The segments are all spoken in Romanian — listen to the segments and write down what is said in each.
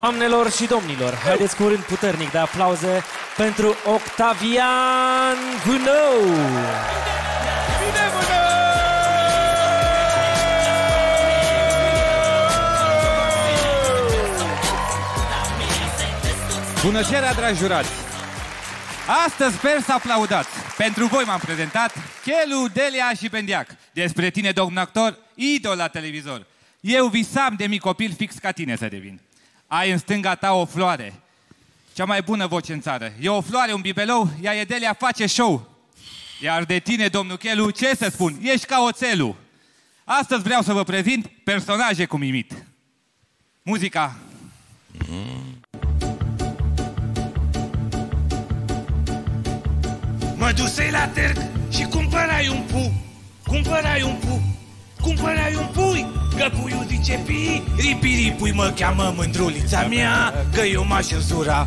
Doamnelor și domnilor, haideți cu un rând puternic de aplauze pentru Octavian Vinău! Bine, Vinău! Bună seara, dragi jurați! Astăzi sper să aplaudați. Pentru voi m-am prezentat Chelu, Delia și Bendeac. Despre tine, domn actor, idol la televizor. Eu visam de mic copil fix ca tine să devin. Ai în stânga ta o floare, cea mai bună voce în țară. E o floare, un bibelou, ea e Delia, face show. Iar de tine, domnul Chelu, ce să spun, ești ca oțelul. Astăzi vreau să vă prezint personaje cu Mimit. Muzica. Mă dusei la târg și cumpărai un pu, cumpărai un pu, cumpărai un pui, că puiul zice pii, ripiripui mă cheamă mândrulița mea, că eu m-aș însura.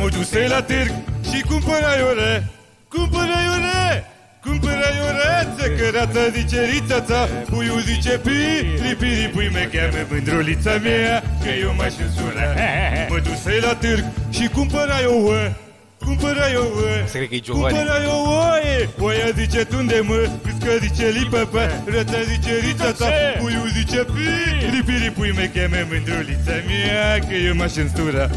Mă dusei la târg și cumpărai ore, cumpărai ore, cumpărai orețe, căreața zice rițața, puiul zice pii, ripiripui mă cheamă mândrulița mea, că eu m-aș însura. Mă dusei la târg și cumpărai ouă, cumpărai ouă, cumpărai ouă, oaia zice tunde mă, câscă zice lipăpă, răța zice rițața, puiul zice pii, ripiripui mă cheamă mândrulița mea, că eu m-aș înstura.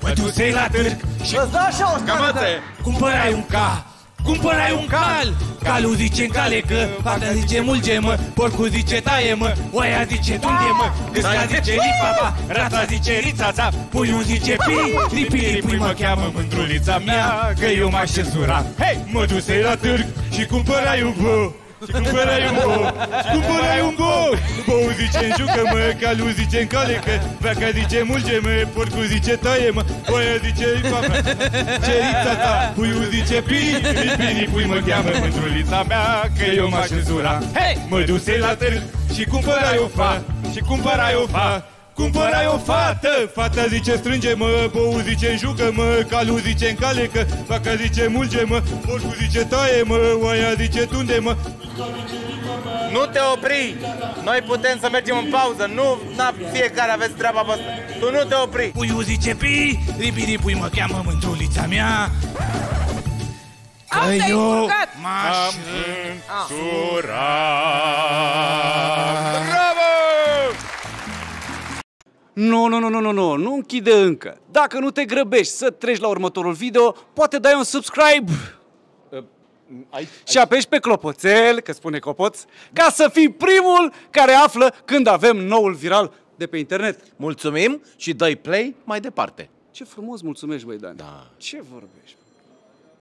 Mă dusei la târg și îți dă așa o scamată, cumpărai un ca, cumpărai un cal, calul zice-n cale că, partea zice mulge mă, porcul zice taie mă, oaia zice tunde mă, câsca zice lipapa, rața zice rițața, puiul zice pii, ripiripui mă cheamă mândrulița mea, că eu m-aș însura. Mă dusei la târg și cumpărai un bou, și cumpărai un bou, și cumpărai un bou, boul zice-n jucă mă, calul zice-n calecă, vaca zice mulge mă, porcul zice taie mă, oaia zice lipapa, cerița ta, puiul zice pii, ripiripui mă cheamă mândrulița mea, că eu m-aș însura. Mă dusei la târg și cumpărai o fa, și cumpărai o fa, cumpărai o fată, fata zice strânge-mă, boul zice jucă-mă, calul zice încalecă, vaca zice mulge-mă, porcul zice taie-mă, oaia zice tunde-mă. Nu te opri! Noi putem să mergem în pauză, nu fiecare aveți treaba voastră. Tu nu te opri! Puiul zice pii, ripiripui mă cheamă mândrulița mea, că eu m-aș însura. Nu, nu închide încă. Dacă nu te grăbești să treci la următorul video, poate dai un subscribe și apeși pe clopoțel, că spune clopoț, ca să fii primul care află când avem noul viral de pe internet. Mulțumim și dai play mai departe. Ce frumos mulțumești, băi, Dan. Da. Ce vorbești?